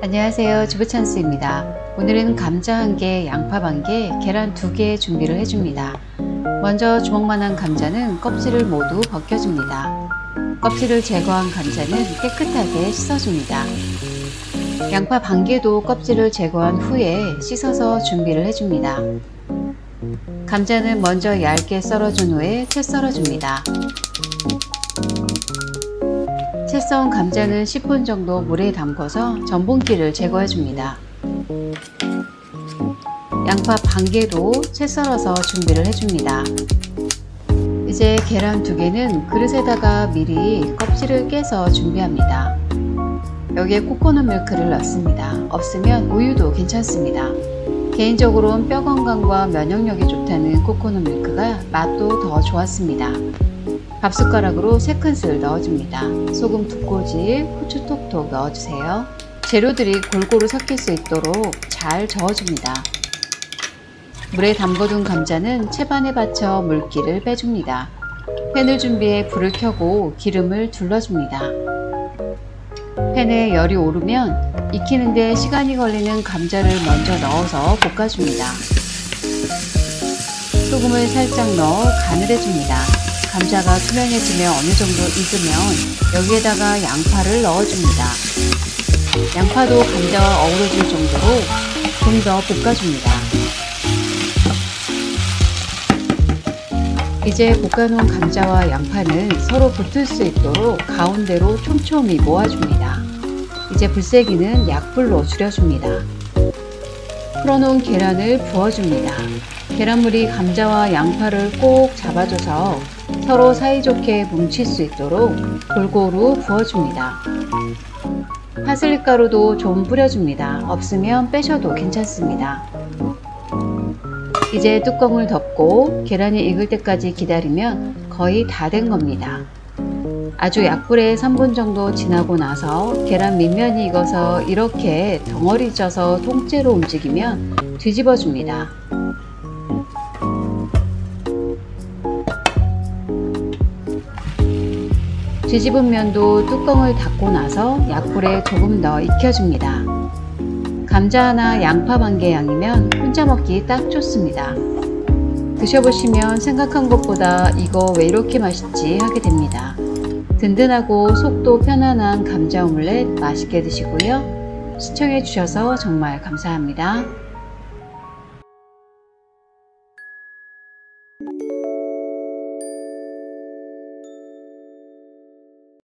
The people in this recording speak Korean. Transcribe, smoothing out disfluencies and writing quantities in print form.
안녕하세요, 주부찬스입니다. 오늘은 감자 1개, 양파 반개, 계란 2개 준비를 해줍니다. 먼저 주먹만한 감자는 껍질을 모두 벗겨줍니다. 껍질을 제거한 감자는 깨끗하게 씻어줍니다. 양파 반개도 껍질을 제거한 후에 씻어서 준비를 해줍니다. 감자는 먼저 얇게 썰어준 후에 채 썰어줍니다. 채 썬 감자는 10분 정도 물에 담궈서 전분기를 제거해줍니다. 양파 반개도 채 썰어서 준비를 해줍니다. 이제 계란 2개는 그릇에다가 미리 껍질을 깨서 준비합니다. 여기에 코코넛 밀크를 넣습니다. 없으면 우유도 괜찮습니다. 개인적으로는 뼈 건강과 면역력이 좋다는 코코넛 밀크가 맛도 더 좋았습니다. 밥숟가락으로 3큰술 넣어줍니다. 소금 2꼬집, 후추 톡톡 넣어주세요. 재료들이 골고루 섞일 수 있도록 잘 저어줍니다. 물에 담궈둔 감자는 채반에 받쳐 물기를 빼줍니다. 팬을 준비해 불을 켜고 기름을 둘러줍니다. 팬에 열이 오르면 익히는데 시간이 걸리는 감자를 먼저 넣어서 볶아줍니다. 소금을 살짝 넣어 간을 해줍니다. 감자가 투명해지며 어느 정도 익으면 여기에다가 양파를 넣어줍니다. 양파도 감자와 어우러질 정도로 좀 더 볶아줍니다. 이제 볶아놓은 감자와 양파는 서로 붙을 수 있도록 가운데로 촘촘히 모아줍니다. 이제 불세기는 약불로 줄여줍니다. 풀어놓은 계란을 부어줍니다. 계란물이 감자와 양파를 꼭 잡아줘서 서로 사이좋게 뭉칠 수 있도록 골고루 부어줍니다. 파슬리 가루도 좀 뿌려줍니다. 없으면 빼셔도 괜찮습니다. 이제 뚜껑을 덮고 계란이 익을 때까지 기다리면 거의 다 된 겁니다. 아주 약불에 3분 정도 지나고 나서 계란 밑면이 익어서 이렇게 덩어리 쪄서 통째로 움직이면 뒤집어 줍니다. 뒤집은 면도 뚜껑을 닫고 나서 약불에 조금 더 익혀줍니다. 감자 하나, 양파 반개 양이면 혼자 먹기 딱 좋습니다. 드셔보시면 생각한 것보다 이거 왜 이렇게 맛있지 하게 됩니다. 든든하고 속도 편안한 감자 오믈렛 맛있게 드시고요. 시청해주셔서 정말 감사합니다.